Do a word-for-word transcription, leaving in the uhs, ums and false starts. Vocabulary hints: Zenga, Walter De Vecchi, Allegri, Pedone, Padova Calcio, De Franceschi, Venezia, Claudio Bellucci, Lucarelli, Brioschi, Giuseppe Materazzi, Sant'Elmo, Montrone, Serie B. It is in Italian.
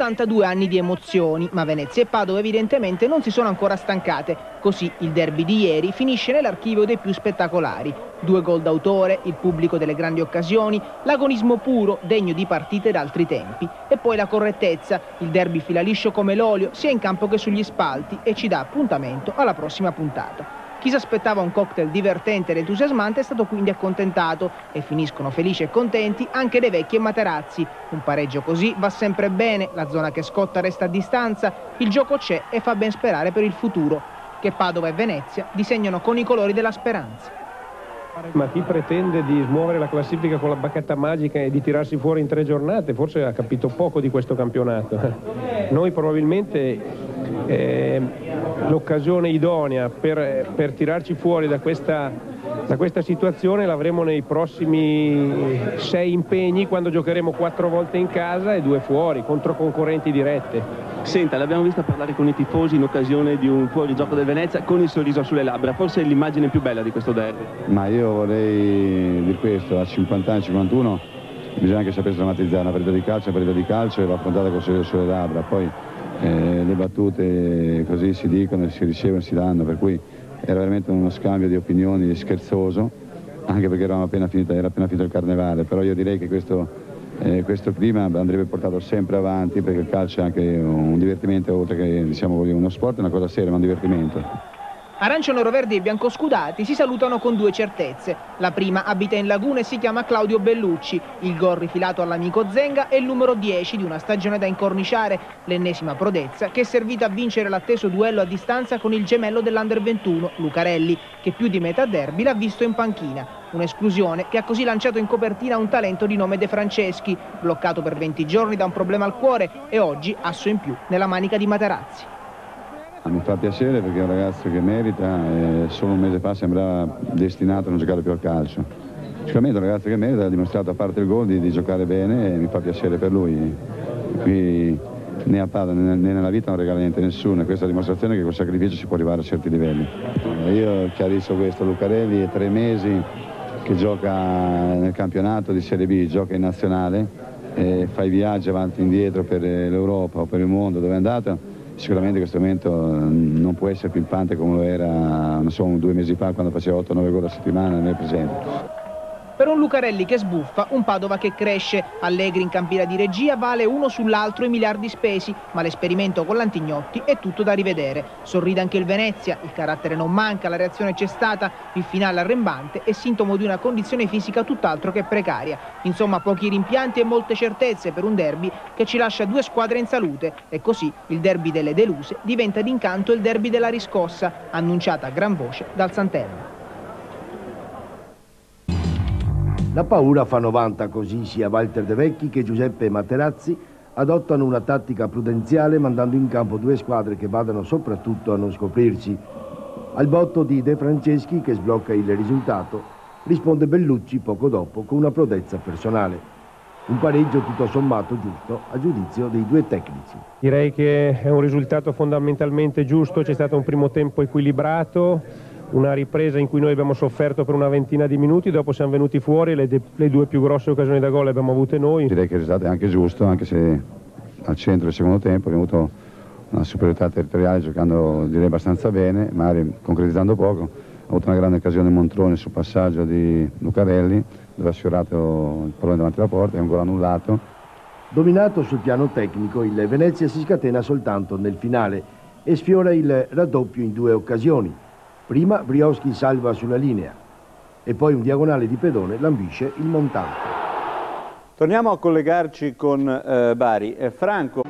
settantadue anni di emozioni, ma Venezia e Padova evidentemente non si sono ancora stancate, così il derby di ieri finisce nell'archivio dei più spettacolari. Due gol d'autore, il pubblico delle grandi occasioni, l'agonismo puro, degno di partite d'altri tempi, e poi la correttezza, il derby fila liscio come l'olio sia in campo che sugli spalti e ci dà appuntamento alla prossima puntata. Chi si aspettava un cocktail divertente ed entusiasmante è stato quindi accontentato e finiscono felici e contenti anche De Vecchi e Materazzi. Un pareggio così va sempre bene, la zona che scotta resta a distanza, il gioco c'è e fa ben sperare per il futuro, che Padova e Venezia disegnano con i colori della speranza. Ma chi pretende di smuovere la classifica con la bacchetta magica e di tirarsi fuori in tre giornate forse ha capito poco di questo campionato. Noi probabilmente eh, l'occasione idonea per, per tirarci fuori da questa, da questa situazione l'avremo nei prossimi sei impegni, quando giocheremo quattro volte in casa e due fuori contro concorrenti dirette. Senta, l'abbiamo vista parlare con i tifosi in occasione di un fuorigioco del Venezia con il sorriso sulle labbra, forse è l'immagine più bella di questo derby. Ma io vorrei dire questo: a cinquanta anni, cinquantuno bisogna anche saper drammatizzare una partita di calcio, una partita di calcio e va affrontata con il sorriso sulle labbra. Poi eh, le battute così si dicono, si ricevono, si danno, per cui era veramente uno scambio di opinioni scherzoso, anche perché eravamo appena finita, era appena finito il carnevale, però io direi che questo... Eh, questo clima andrebbe portato sempre avanti, perché il calcio è anche un divertimento, oltre che diciamo uno sport, è una cosa seria, ma un divertimento. Arancio, nero-verdi e biancoscudati si salutano con due certezze. La prima abita in Laguna e si chiama Claudio Bellucci, il gol rifilato all'amico Zenga è il numero dieci di una stagione da incorniciare, l'ennesima prodezza che è servita a vincere l'atteso duello a distanza con il gemello dell'Under ventuno, Lucarelli, che più di metà derby l'ha visto in panchina. Un'esclusione che ha così lanciato in copertina un talento di nome De Franceschi, bloccato per venti giorni da un problema al cuore e oggi asso in più nella manica di Materazzi. Mi fa piacere perché è un ragazzo che merita, eh, solo un mese fa sembrava destinato a non giocare più al calcio. Sicuramente un ragazzo che merita, ha dimostrato, a parte il gol, di, di giocare bene, e mi fa piacere per lui. Qui né a Padova né nella vita non regala niente a nessuno, e questa è la dimostrazione che col sacrificio si può arrivare a certi livelli. Io chiarisco questo: Lucarelli è tre mesi che gioca nel campionato di Serie B, gioca in nazionale, eh, fa i viaggi avanti e indietro per l'Europa o per il mondo, dove è andato. Sicuramente questo momento non può essere pimpante come lo era, non so, due mesi fa, quando faceva otto nove gol a settimana nel presente. Per un Lucarelli che sbuffa, un Padova che cresce, Allegri in campira di regia vale uno sull'altro i miliardi spesi, ma l'esperimento con l'Antignotti è tutto da rivedere. Sorride anche il Venezia, il carattere non manca, la reazione c'è stata, il finale arrembante è sintomo di una condizione fisica tutt'altro che precaria. Insomma, pochi rimpianti e molte certezze per un derby che ci lascia due squadre in salute, e così il derby delle deluse diventa d'incanto il derby della riscossa, annunciata a gran voce dal Sant'Elmo. La paura fa novanta, così sia Walter De Vecchi che Giuseppe Materazzi adottano una tattica prudenziale, mandando in campo due squadre che vadano soprattutto a non scoprirsi. Al botto di De Franceschi, che sblocca il risultato, risponde Bellucci poco dopo con una prodezza personale. Un pareggio tutto sommato giusto a giudizio dei due tecnici. Direi che è un risultato fondamentalmente giusto, c'è stato un primo tempo equilibrato. Una ripresa in cui noi abbiamo sofferto per una ventina di minuti, dopo siamo venuti fuori, le, le due più grosse occasioni da gol le abbiamo avute noi. Direi che il risultato è anche giusto, anche se al centro del secondo tempo abbiamo avuto una superiorità territoriale, giocando direi abbastanza bene, magari concretizzando poco. Ha avuto una grande occasione Montrone sul passaggio di Lucarelli, dove ha sfiorato il pallone davanti alla porta, è un gol annullato. Dominato sul piano tecnico, il Venezia si scatena soltanto nel finale e sfiora il raddoppio in due occasioni. Prima Brioschi salva sulla linea e poi un diagonale di Pedone lambisce il montante. Torniamo a collegarci con eh, Bari. Eh, Franco.